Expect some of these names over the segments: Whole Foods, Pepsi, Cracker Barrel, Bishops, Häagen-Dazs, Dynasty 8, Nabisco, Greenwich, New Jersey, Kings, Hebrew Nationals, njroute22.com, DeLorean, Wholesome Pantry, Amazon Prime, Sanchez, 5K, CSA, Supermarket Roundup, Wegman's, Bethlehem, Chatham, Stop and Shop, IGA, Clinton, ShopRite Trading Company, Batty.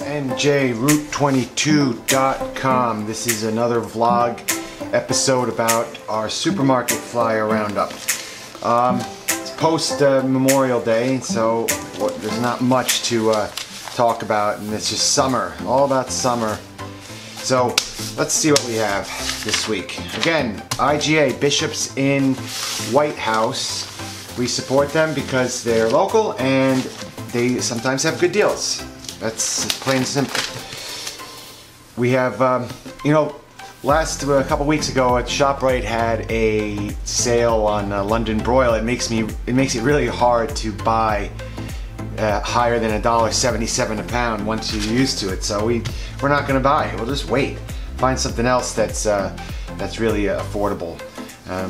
It's njroute22.com. This is another vlog episode about our supermarket flyer roundup. It's post Memorial Day, so there's not much to talk about, and it's just summer, all about summer. So let's see what we have this week. Again, IGA, Bishops in White House. We support them because they're local and they sometimes have good deals. That's plain and simple. We have, a couple weeks ago at ShopRite had a sale on London broil. It makes it really hard to buy higher than $1.77 a pound once you're used to it. So we're not going to buy it. We'll just wait. Find something else that's really affordable.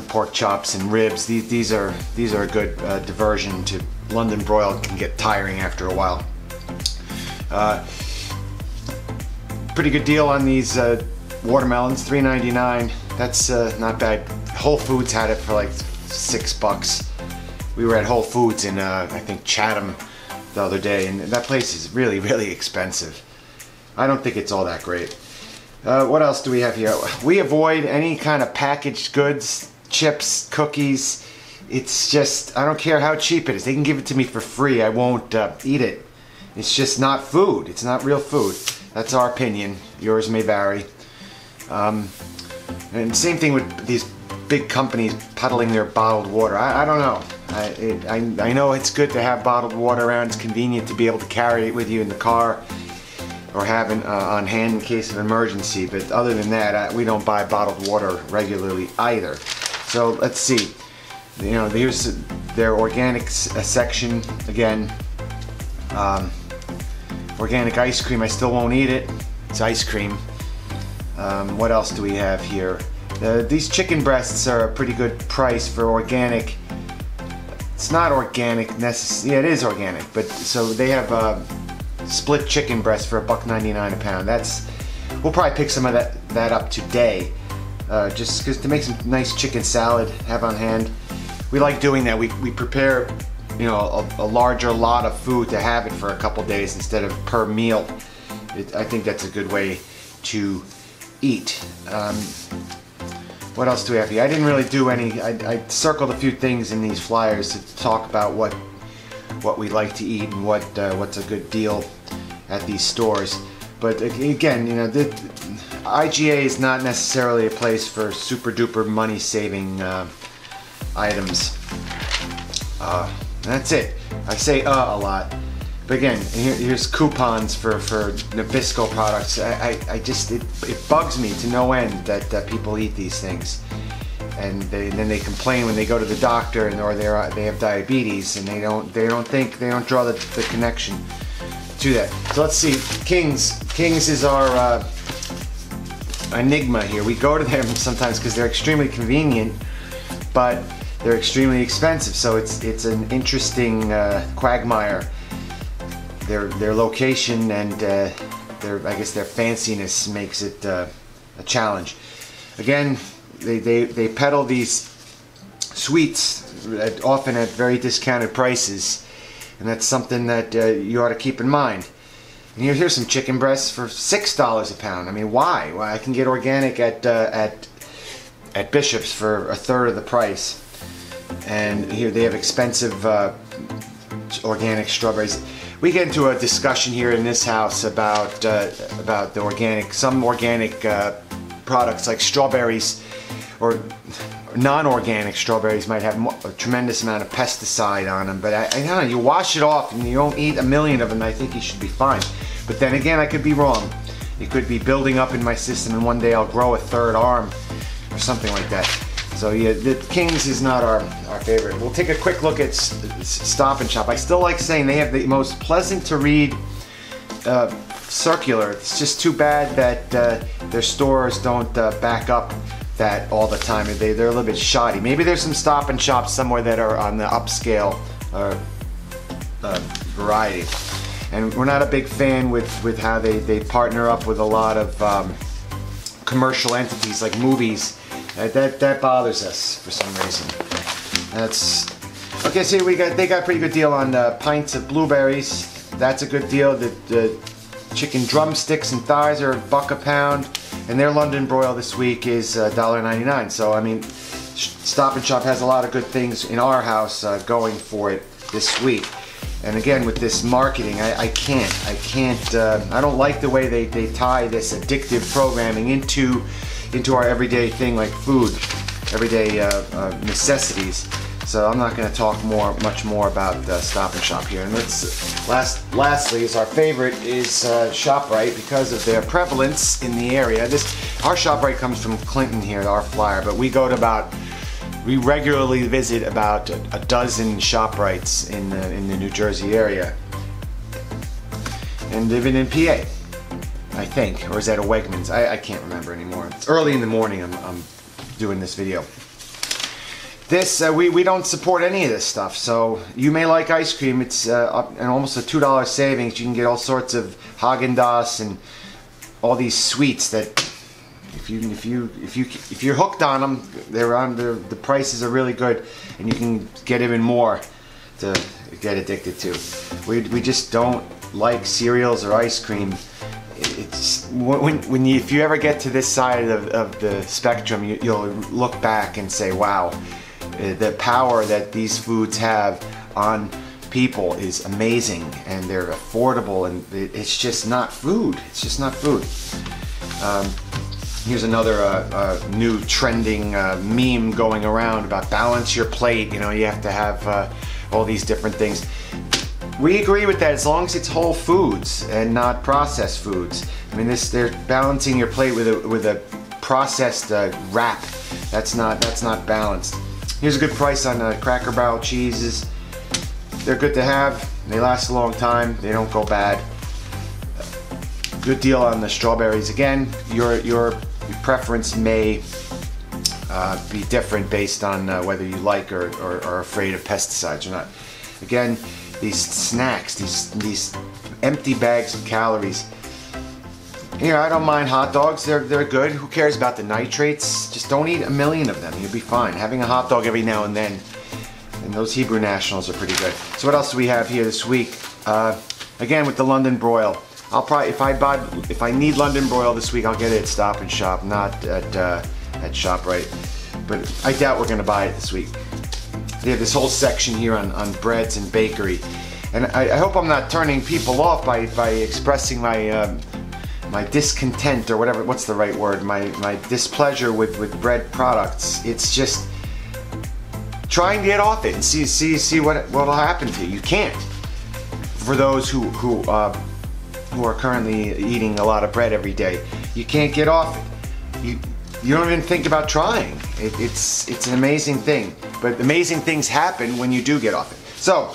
Pork chops and ribs. These are a good diversion to London broil. It can get tiring after a while. Pretty good deal on these watermelons, $3.99. That's not bad. Whole Foods had it for like $6. We were at Whole Foods in I think Chatham the other day, and that place is really, really expensive. I don't think it's all that great. What else do we have here? We avoid any kind of packaged goods, chips, cookies. It's just, I don't care how cheap it is. They can give it to me for free. I won't eat it. It's just not food. It's not real food. That's our opinion. Yours may vary. And same thing with these big companies puddling their bottled water. I don't know. I know it's good to have bottled water around. It's convenient to be able to carry it with you in the car, or having on hand in case of emergency, but other than that, we don't buy bottled water regularly either. So let's see, here's their organic section again. Organic ice cream, I still won't eat it. It's ice cream. What else do we have here? These chicken breasts are a pretty good price for organic. It's not organic necessarily, yeah, it is organic, but so they have split chicken breast for $1.99 a pound. We'll probably pick some of that up today, just because to make some nice chicken salad have on hand. We like doing that. We prepare, a larger lot of food to have it for a couple days instead of per meal. I think that's a good way to eat. What else do we have here? I didn't really do any. I circled a few things in these flyers to talk about what we like to eat and what's a good deal at these stores. But again, IGA is not necessarily a place for super duper money saving items. That's it. I say a lot. But again, here's coupons for Nabisco products. It bugs me to no end that people eat these things. And then they complain when they go to the doctor, or they have diabetes, and they don't draw the connection to that. So let's see, Kings is our enigma here. We go to them sometimes because they're extremely convenient, but they're extremely expensive. So it's an interesting quagmire. Their location and their fanciness makes it a challenge. Again. They peddle these sweets often at very discounted prices, and that's something that you ought to keep in mind. And here's some chicken breasts for $6 a pound. I mean, why? Well, I can get organic at Bishops for a third of the price. And here they have expensive organic strawberries. We get into a discussion here in this house about the organic, some organic products like strawberries. Or non-organic strawberries might have a tremendous amount of pesticide on them, but I don't know, you wash it off and you don't eat a million of them, I think you should be fine. But then again, I could be wrong. It could be building up in my system, and one day I'll grow a third arm or something like that. So yeah, the Kings is not our favorite. We'll take a quick look at Stop and Shop. I still like saying they have the most pleasant to read circular. It's just too bad that their stores don't back up that all the time. They're a little bit shoddy. Maybe there's some Stop and Shops somewhere that are on the upscale variety. And we're not a big fan with how they partner up with a lot of commercial entities like movies. That bothers us for some reason. Okay, so they got a pretty good deal on pints of blueberries. That's a good deal. The Chicken drumsticks and thighs are $1 a pound, and their London broil this week is $1.99. So I mean, Stop and Shop has a lot of good things in our house going for it this week. And again, with this marketing, I don't like the way they tie this addictive programming into our everyday thing like food, everyday necessities. So I'm not going to talk much more about Stop and Shop here. And lastly, is our favorite is ShopRite, because of their prevalence in the area. Our ShopRite comes from Clinton here, our flyer, but we regularly visit about a dozen ShopRites in the New Jersey area, and even in PA, I think, or is that a Wegman's? I can't remember anymore. It's early in the morning. I'm doing this video. This we don't support any of this stuff, so you may like ice cream. It's an almost a $2 savings. You can get all sorts of Häagen-Dazs and all these sweets that if you're hooked on them, the prices are really good, and you can get even more to get addicted to. We just don't like cereals or ice cream. It's if you ever get to this side of the spectrum, you'll look back and say, wow. The power that these foods have on people is amazing, and they're affordable, and it's just not food. It's just not food. Here's another new trending meme going around about balance your plate. You know, you have to have all these different things. We agree with that as long as it's whole foods and not processed foods. I mean, they're balancing your plate with a processed wrap. That's not balanced. Here's a good price on Cracker Barrel cheeses. They're good to have. They last a long time. They don't go bad. Good deal on the strawberries. Again, your preference may be different based on whether you like or are afraid of pesticides or not. Again, these snacks, these empty bags of calories. You know, I don't mind hot dogs, they're good. Who cares about the nitrates? Just don't eat a million of them, you'll be fine. Having a hot dog every now and then, and those Hebrew Nationals are pretty good. So what else do we have here this week? Again, with the London broil. I'll probably, if I need London broil this week, I'll get it at Stop and Shop, not at ShopRite. But I doubt we're gonna buy it this week. They have this whole section here on breads and bakery. And I hope I'm not turning people off by expressing my discontent, or whatever, what's the right word, my displeasure with bread products. It's just trying to get off it and see what'll happen to you. You can't. For those who are currently eating a lot of bread every day, you can't get off it. You don't even think about trying. It's an amazing thing. But amazing things happen when you do get off it. So,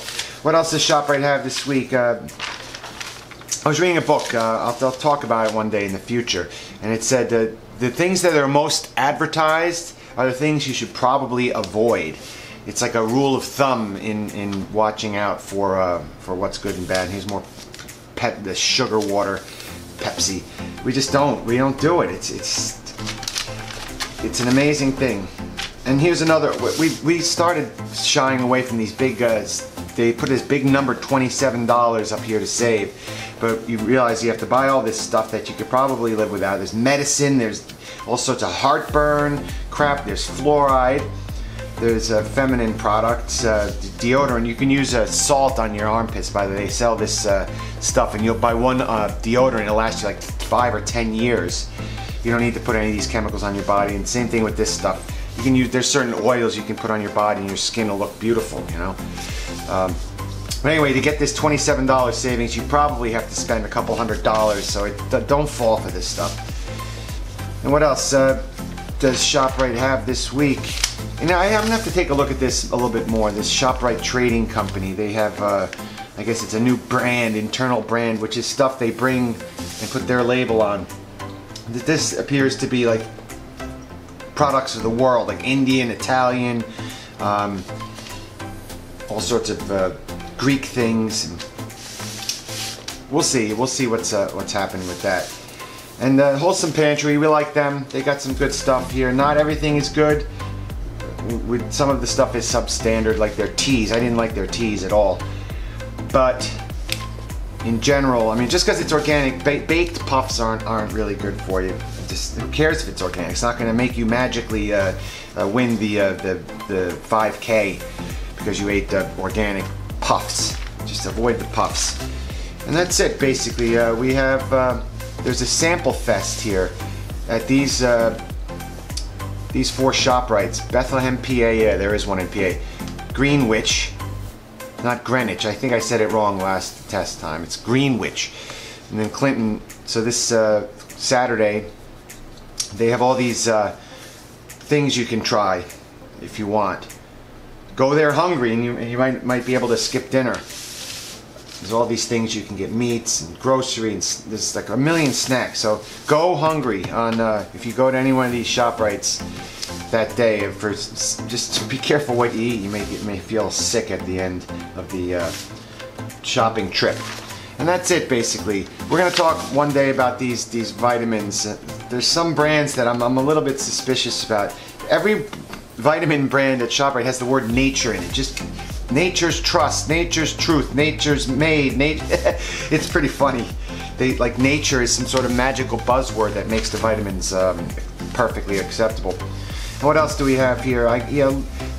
what else does ShopRite have this week? I was reading a book, I'll talk about it one day in the future, and it said that the things that are most advertised are the things you should probably avoid. It's like a rule of thumb in watching out for what's good and bad. Here's more the sugar water, Pepsi. We just don't do it. It's an amazing thing. And here's another, we started shying away from these big, they put this big number $27 up here to save. But you realize you have to buy all this stuff that you could probably live without. There's medicine, there's all sorts of heartburn crap, there's fluoride, there's feminine products, deodorant. You can use salt on your armpits, by the way. They sell this stuff, and you'll buy one deodorant, it'll last you like 5 or 10 years. You don't need to put any of these chemicals on your body, and same thing with this stuff. You can use, there's certain oils you can put on your body and your skin will look beautiful, you know. But anyway, to get this $27 savings, you probably have to spend a couple $100, so don't fall for this stuff. And what else does ShopRite have this week? And I'm gonna have to take a look at this a little bit more, this ShopRite Trading Company. They have, I guess it's a new brand, internal brand, which is stuff they bring and put their label on. This appears to be like products of the world, like Indian, Italian, all sorts of Greek things. We'll see what's happening with that. And the Wholesome Pantry, we like them. They got some good stuff here. Not everything is good. Some of the stuff is substandard, like their teas. I didn't like their teas at all. But in general. I mean, just because it's organic, baked puffs aren't really good for you. Just, who cares if it's organic? It's not going to make you magically win the 5K because you ate the organic puffs. Just avoid the puffs. And that's it, basically. We have, there's a sample fest here at these four ShopRites. Bethlehem, PA, yeah, there is one in PA. Greenwich, not Greenwich, I think I said it wrong last test time. It's Greenwich. And then Clinton, so this Saturday, they have all these things you can try if you want. Go there hungry and you might be able to skip dinner. There's all these things you can get, meats and grocery, and there's like a million snacks. So go hungry on if you go to any one of these ShopRites that day. And just be careful what you eat. You may feel sick at the end of the shopping trip. And that's it, basically. We're gonna talk one day about these vitamins. There's some brands that I'm a little bit suspicious about. Every vitamin brand at ShopRite has the word nature in it. Just nature's trust, nature's truth, nature's made. It's pretty funny. They like nature is some sort of magical buzzword that makes the vitamins perfectly acceptable. And what else do we have here?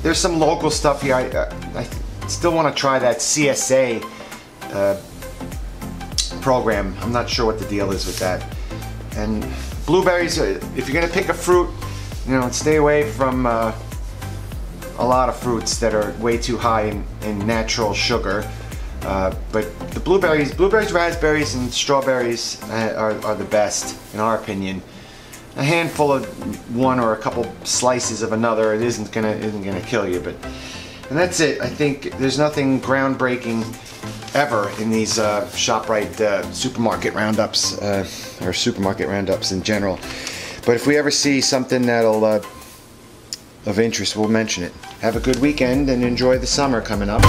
There's some local stuff here. I still want to try that CSA program. I'm not sure what the deal is with that. And blueberries. If you're gonna pick a fruit, you know, stay away from a lot of fruits that are way too high in natural sugar. But the blueberries, raspberries, and strawberries are the best, in our opinion. A handful of one or a couple slices of another, it isn't gonna kill you. But and that's it. I think there's nothing groundbreaking ever in these ShopRite supermarket roundups or supermarket roundups in general. But if we ever see something that'll of interest, we'll mention it. Have a good weekend and enjoy the summer coming up.